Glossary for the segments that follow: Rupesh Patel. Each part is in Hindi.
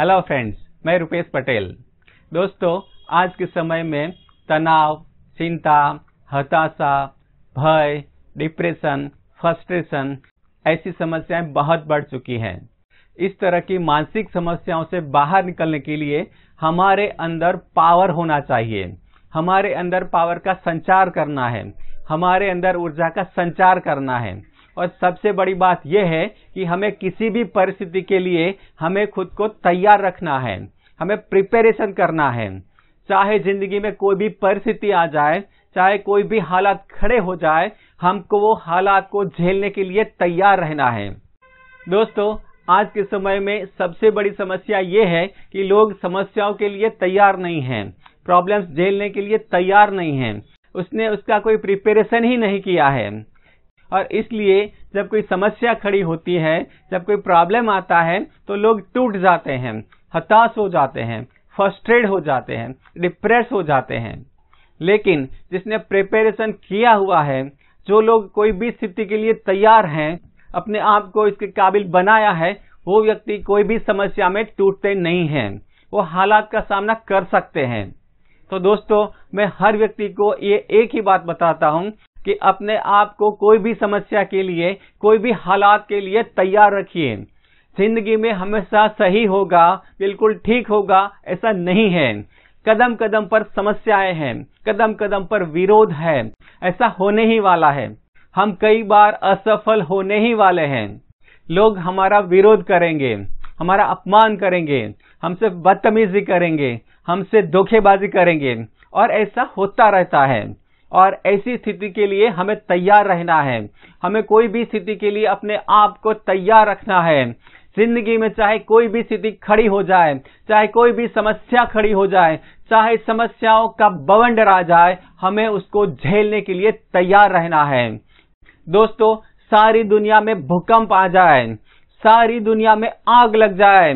हेलो फ्रेंड्स, मैं रुपेश पटेल। दोस्तों, आज के समय में तनाव, चिंता, हताशा, भय, डिप्रेशन, फ्रस्ट्रेशन ऐसी समस्याएं बहुत बढ़ चुकी हैं। इस तरह की मानसिक समस्याओं से बाहर निकलने के लिए हमारे अंदर पावर होना चाहिए। हमारे अंदर पावर का संचार करना है, हमारे अंदर ऊर्जा का संचार करना है। और सबसे बड़ी बात यह है कि हमें किसी भी परिस्थिति के लिए हमें खुद को तैयार रखना है, हमें प्रिपरेशन करना है। चाहे जिंदगी में कोई भी परिस्थिति आ जाए, चाहे कोई भी हालात खड़े हो जाए, हमको वो हालात को झेलने के लिए तैयार रहना है। दोस्तों, आज के समय में सबसे बड़ी समस्या ये है कि लोग समस्याओं के लिए तैयार नहीं हैं, प्रॉब्लम्स झेलने के लिए तैयार नहीं हैं। उसने उसका कोई प्रिपरेशन ही नहीं किया है और इसलिए जब कोई समस्या खड़ी होती है, जब कोई प्रॉब्लम आता है तो लोग टूट जाते हैं, हताश हो जाते हैं, फ्रस्ट्रेट हो जाते हैं, डिप्रेस हो जाते हैं। लेकिन जिसने प्रिपरेशन किया हुआ है, जो लोग कोई भी स्थिति के लिए तैयार हैं, अपने आप को इसके काबिल बनाया है, वो व्यक्ति कोई भी समस्या में टूटते नहीं हैं, वो हालात का सामना कर सकते हैं। तो दोस्तों, मैं हर व्यक्ति को ये एक ही बात बताता हूँ कि अपने आप को कोई भी समस्या के लिए, कोई भी हालात के लिए तैयार रखिए। जिंदगी में हमेशा सही होगा, बिल्कुल ठीक होगा, ऐसा नहीं है। कदम कदम पर समस्याएं हैं, कदम कदम पर विरोध है, ऐसा होने ही वाला है। हम कई बार असफल होने ही वाले हैं। लोग हमारा विरोध करेंगे, हमारा अपमान करेंगे, हमसे बदतमीजी करेंगे, हमसे धोखेबाजी करेंगे और ऐसा होता रहता है। और ऐसी स्थिति के लिए हमें तैयार रहना है, हमें कोई भी स्थिति के लिए अपने आप को तैयार रखना है। जिंदगी में चाहे कोई भी स्थिति खड़ी हो जाए, चाहे कोई भी समस्या खड़ी हो जाए, चाहे समस्याओं का बवंडर आ जाए, हमें उसको झेलने के लिए तैयार रहना है। दोस्तों, सारी दुनिया में भूकंप आ जाए, सारी दुनिया में आग लग जाए,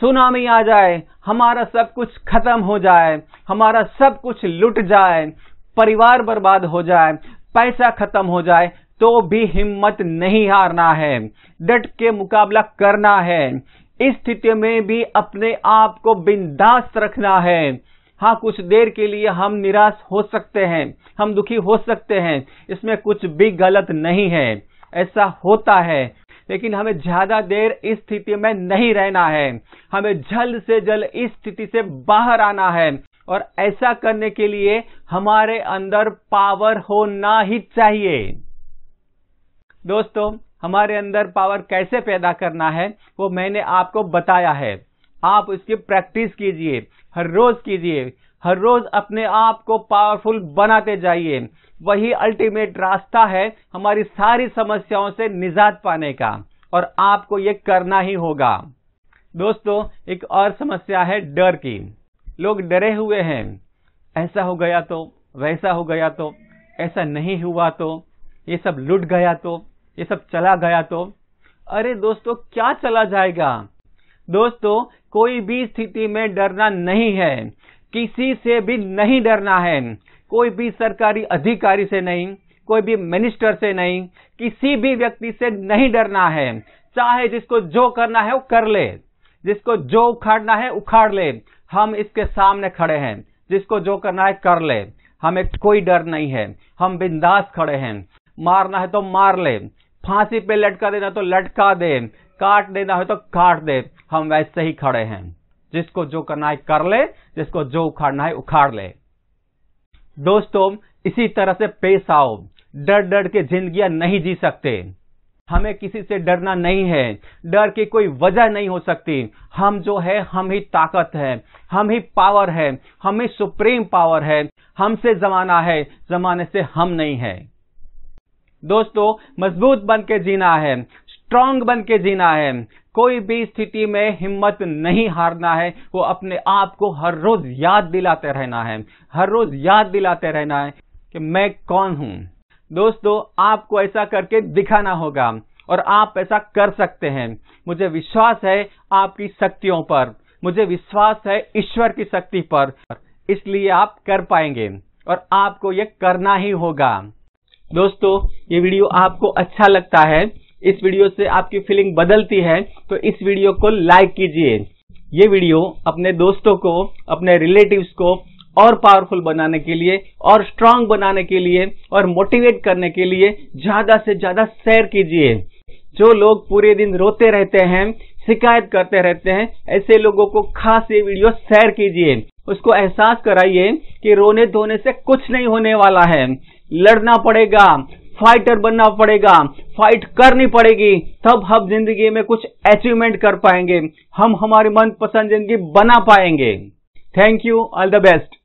सुनामी आ जाए, हमारा सब कुछ खत्म हो जाए, हमारा सब कुछ लुट जाए, परिवार बर्बाद हो जाए, पैसा खत्म हो जाए, तो भी हिम्मत नहीं हारना है, डट के मुकाबला करना है। इस स्थिति में भी अपने आप को बिंदास रखना है। हाँ, कुछ देर के लिए हम निराश हो सकते हैं, हम दुखी हो सकते हैं, इसमें कुछ भी गलत नहीं है, ऐसा होता है। लेकिन हमें ज्यादा देर इस स्थिति में नहीं रहना है, हमें जल्द से जल्द इस स्थिति से बाहर आना है और ऐसा करने के लिए हमारे अंदर पावर होना ही चाहिए। दोस्तों, हमारे अंदर पावर कैसे पैदा करना है वो मैंने आपको बताया है। आप इसकी प्रैक्टिस कीजिए, हर रोज कीजिए, हर रोज अपने आप को पावरफुल बनाते जाइए। वही अल्टीमेट रास्ता है हमारी सारी समस्याओं से निजात पाने का और आपको ये करना ही होगा। दोस्तों, एक और समस्या है डर की। लोग डरे हुए हैं, ऐसा हो गया तो, वैसा हो गया तो, ऐसा नहीं हुआ तो, ये सब लूट गया तो, ये सब चला गया तो। अरे दोस्तों, क्या चला जाएगा? दोस्तों, कोई भी स्थिति में डरना नहीं है, किसी से भी नहीं डरना है, कोई भी सरकारी अधिकारी से नहीं, कोई भी मिनिस्टर से नहीं, किसी भी व्यक्ति से नहीं डरना है। चाहे जिसको जो करना है वो कर ले, जिसको जो उखाड़ना है उखाड़ ले, हम इसके सामने खड़े हैं। जिसको जो करना है कर ले, हमें कोई डर नहीं है, हम बिंदास खड़े हैं। मारना है तो मार ले, फांसी पे लटका देना तो लटका दे, काट देना है तो काट दे, हम वैसे ही खड़े हैं। जिसको जो करना है कर ले, जिसको जो उखाड़ना है उखाड़ ले। दोस्तों, इसी तरह से पेश आओ, डर डर के जिंदगियां नहीं जी सकते। हमें किसी से डरना नहीं है, डर की कोई वजह नहीं हो सकती। हम जो है, हम ही ताकत है, हम ही पावर है, हम ही सुप्रीम पावर है। हमसे जमाना है, जमाने से हम नहीं है। दोस्तों, मजबूत बन के जीना है, स्ट्रांग बन के जीना है, कोई भी स्थिति में हिम्मत नहीं हारना है। वो अपने आप को हर रोज याद दिलाते रहना है, हर रोज याद दिलाते रहना है कि मैं कौन हूँ। दोस्तों, आपको ऐसा करके दिखाना होगा और आप ऐसा कर सकते हैं। मुझे विश्वास है आपकी शक्तियों पर, मुझे विश्वास है ईश्वर की शक्ति पर, इसलिए आप कर पाएंगे और आपको ये करना ही होगा। दोस्तों, ये वीडियो आपको अच्छा लगता है, इस वीडियो से आपकी फीलिंग बदलती है, तो इस वीडियो को लाइक कीजिए। ये वीडियो अपने दोस्तों को, अपने रिलेटिव्स को और पावरफुल बनाने के लिए और स्ट्रांग बनाने के लिए और मोटिवेट करने के लिए ज्यादा से ज्यादा शेयर कीजिए। जो लोग पूरे दिन रोते रहते हैं, शिकायत करते रहते हैं, ऐसे लोगों को खास ये वीडियो शेयर कीजिए। उसको एहसास कराइए कि रोने धोने से कुछ नहीं होने वाला है। लड़ना पड़ेगा, फाइटर बनना पड़ेगा, फाइट करनी पड़ेगी, तब हम जिंदगी में कुछ अचीवमेंट कर पाएंगे, हम हमारी मनपसंद जिंदगी बना पाएंगे। Thank you, all the best.